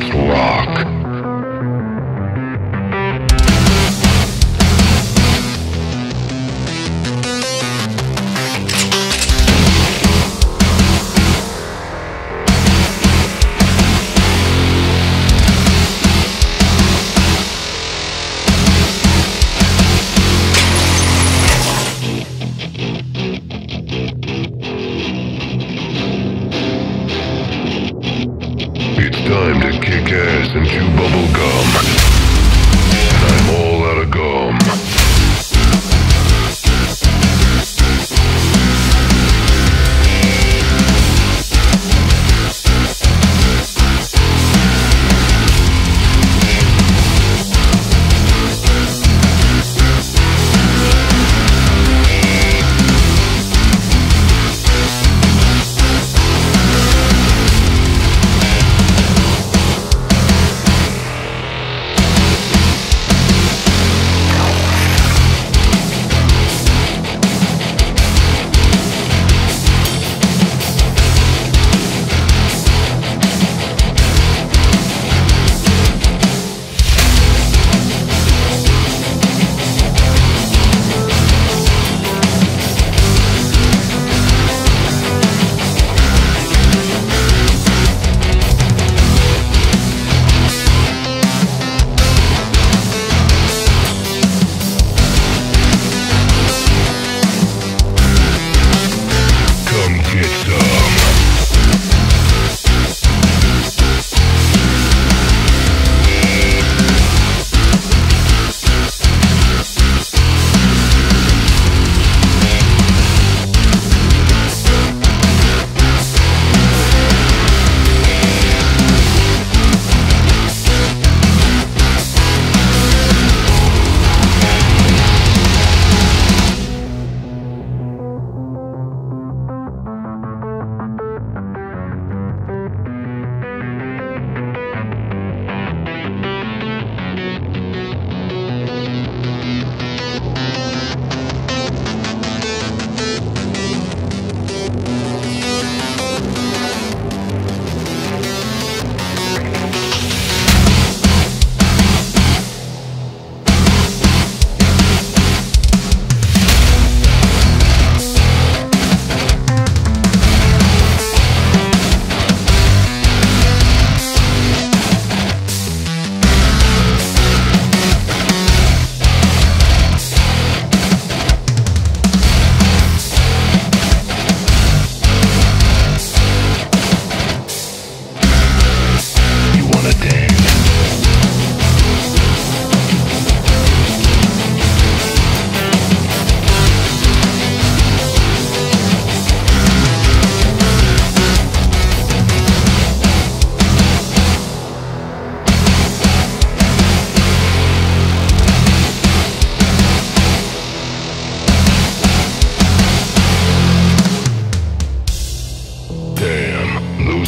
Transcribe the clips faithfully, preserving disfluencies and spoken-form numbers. Let's rock. Time to kick ass and chew bubble gum. I'm all out of gum.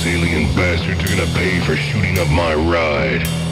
Alien bastards are gonna pay for shooting up my ride.